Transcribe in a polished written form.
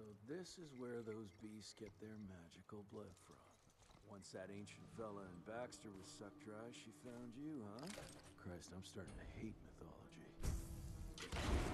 So this is where those beasts get their magical blood from. Once that ancient fella in Baxter was sucked dry, she found you, huh? Christ, I'm starting to hate mythology.